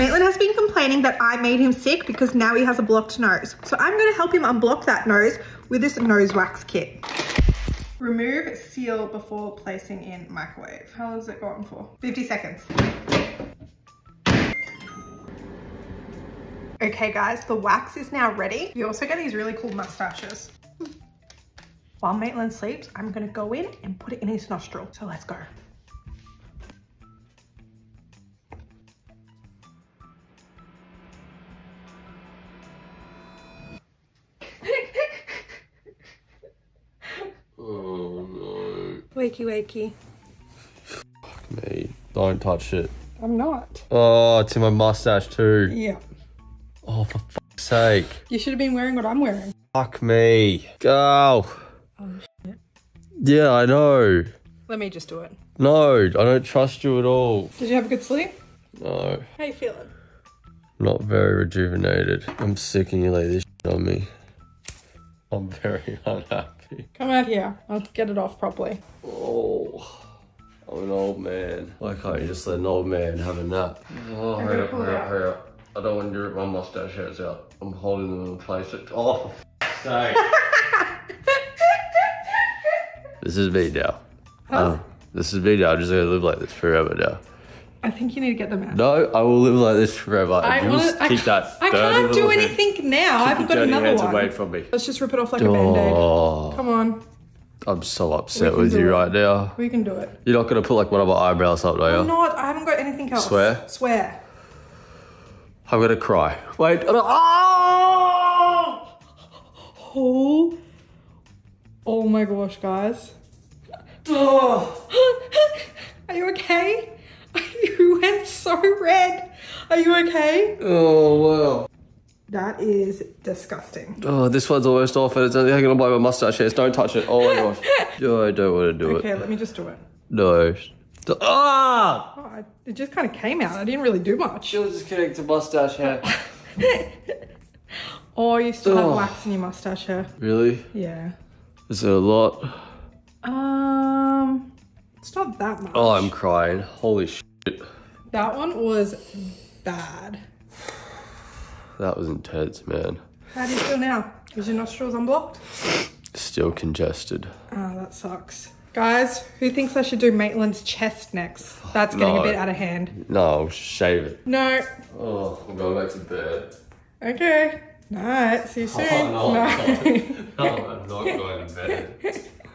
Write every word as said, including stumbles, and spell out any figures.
Maitland has been complaining that I made him sick because now he has a blocked nose. So I'm going to help him unblock that nose with this nose wax kit. Remove seal before placing in microwave. How long is it going for? fifty seconds. Okay guys, the wax is now ready. You also get these really cool mustaches. While Maitland sleeps, I'm gonna go in and put it in his nostril. So let's go. Oh no. Wakey, wakey. Mate, don't touch it. I'm not. Oh, it's in my mustache too. Yeah. Oh, for fuck's sake. You should have been wearing what I'm wearing. Fuck me. Go. Oh, shit. Yeah, I know. Let me just do it. No, I don't trust you at all. Did you have a good sleep? No. How you feeling? Not very rejuvenated. I'm sick and you lay this shit on me. I'm very unhappy. Come out here. I'll get it off properly. Oh. I'm an old man. Why can't you just let an old man have a nap? Oh, hurry up, hurry up, hurry up. I don't want to rip my mustache hairs out. I'm holding them in place. Oh, for f***ing sake. This is me now. Huh? Um, this is me now. I'm just going to live like this forever now. I think you need to get them out. No, I will live like this forever. I, wanna, I, keep that I can't do anything hand. now. I haven't got another hands one. Away from me. Let's just rip it off like oh. a Band-Aid. Come on. I'm so upset with you it. right now. We can do it. You're not going to put like one of my eyebrows up, are you? I'm not. I haven't got anything else. Swear? Swear. I'm going to cry. Wait. Oh! Oh! Oh my gosh, guys. Oh. Are you okay? You went so red. Are you okay? Oh, wow. That is disgusting. Oh, this one's almost off and it's only hanging on by my mustache hairs. Don't touch it. Oh my gosh. Oh, I don't want to do okay, it. Okay, let me just do it. No. Ah! Oh, I, it just kind of came out. I didn't really do much. She'll just connect to mustache hair. Oh, you still oh. have wax in your mustache hair. Really? Yeah. Is it a lot? Um, it's not that much. Oh, I'm crying. Holy shit. That one was bad. That was intense, man. How do you feel now? Is your nostrils unblocked? Still congested. Oh, that sucks. Guys, who thinks I should do Maitland's chest next? That's getting no. a bit out of hand. No, I'll shave it. No. Oh, I'm going back to bed. Okay. Night. See you soon. Oh, no, no. no, I'm not going to bed.